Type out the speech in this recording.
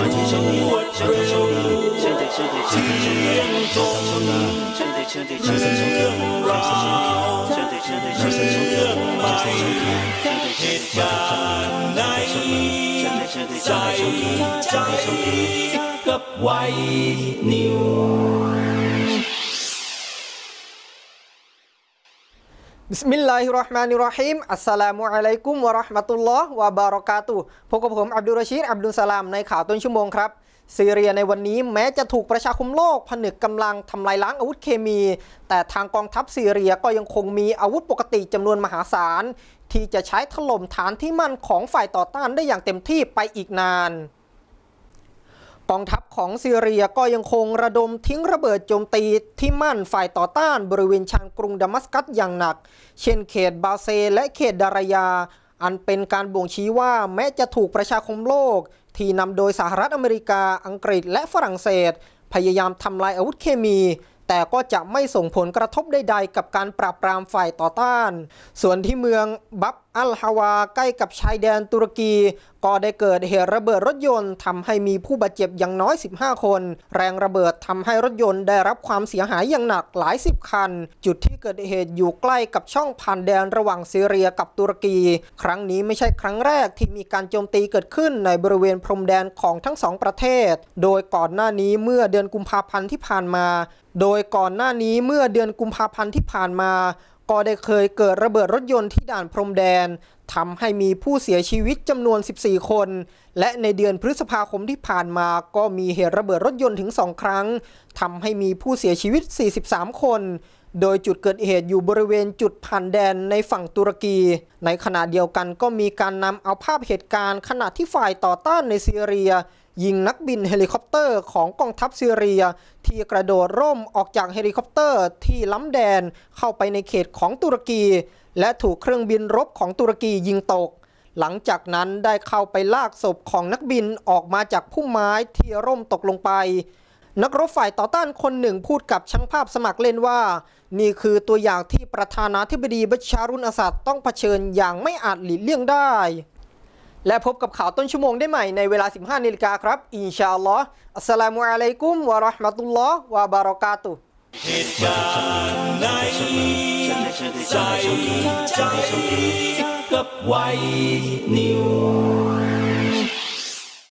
บิสมิลลาฮิรเราะห์มานิรเราะฮีมอัสสลามุอะลัยกุมวะเราะห์มะตุลลอฮ์วะบารอกาตุฮ์พบกับผมอับดุลรอชีดอับดุลสลามในข่าวต้นชั่วโมงครับซีเรียในวันนี้แม้จะถูกประชาคมโลกผนึกกำลังทำลายล้างอาวุธเคมีแต่ทางกองทัพซีเรียก็ยังคงมีอาวุธปกติจำนวนมหาศาลที่จะใช้ถล่มฐานที่มั่นของฝ่ายต่อต้านได้อย่างเต็มที่ไปอีกนานกองทัพของซีเรียก็ยังคงระดมทิ้งระเบิดโจมตีที่มั่นฝ่ายต่อต้านบริเวณชานกรุงดามัสกัสอย่างหนักเช่นเขตบาเซและเขตดารายาอันเป็นการบ่งชี้ว่าแม้จะถูกประชาคมโลกที่นำโดยสหรัฐอเมริกาอังกฤษและฝรั่งเศสพยายามทำลายอาวุธเคมีแต่ก็จะไม่ส่งผลกระทบใดๆกับการปราบปรามฝ่ายต่อต้านส่วนที่เมืองบับอัลฮาวาใกล้กับชายแดนตุรกีก็ได้เกิดเหตุระเบิดรถยนต์ทำให้มีผู้บาดเจ็บอย่างน้อย15คนแรงระเบิดทำให้รถยนต์ได้รับความเสียหายอย่างหนักหลายสิบคันจุดที่เกิดเหตุอยู่ใกล้กับช่องผ่านแดนระหว่างซีเรียกับตุรกีครั้งนี้ไม่ใช่ครั้งแรกที่มีการโจมตีเกิดขึ้นในบริเวณพรมแดนของทั้งสองประเทศโดยก่อนหน้านี้เมื่อเดือนกุมภาพันธ์ที่ผ่านมาก็ได้เคยเกิดระเบิดรถยนต์ที่ด่านพรมแดนทำให้มีผู้เสียชีวิตจำนวน14คนและในเดือนพฤษภาคมที่ผ่านมาก็มีเหตุระเบิดรถยนต์ถึง2ครั้งทำให้มีผู้เสียชีวิต43คนโดยจุดเกิดเหตุอยู่บริเวณจุดผ่านแดนในฝั่งตุรกีในขณะเดียวกันก็มีการนำเอาภาพเหตุการณ์ขณะที่ฝ่ายต่อต้านในซีเรียยิงนักบินเฮลิคอปเตอร์ของกองทัพซีเรียที่กระโดดร่มออกจากเฮลิคอปเตอร์ที่ล้ำแดนเข้าไปในเขตของตุรกีและถูกเครื่องบินรบของตุรกียิงตกหลังจากนั้นได้เข้าไปลากศพของนักบินออกมาจากพุ่มไม้ที่ร่มตกลงไปนักรบฝ่ายต่อต้านคนหนึ่งพูดกับช่างภาพสมัครเล่นว่านี่คือตัวอย่างที่ประธานาธิบดีบัชชารุลอาสัดต้องเผชิญอย่างไม่อาจหลีกเลี่ยงได้และพบกับข่าวต้นชั่วโมงได้ใหม่ในเวลา 15 นาฬิกาครับอินชาอัลลอฮ์อัสสลามุอะลัยกุมวะเราะห์มะตุลลอฮ์วะบารอกาตุฮ์เหตุการณ์ในใจกับไวนิว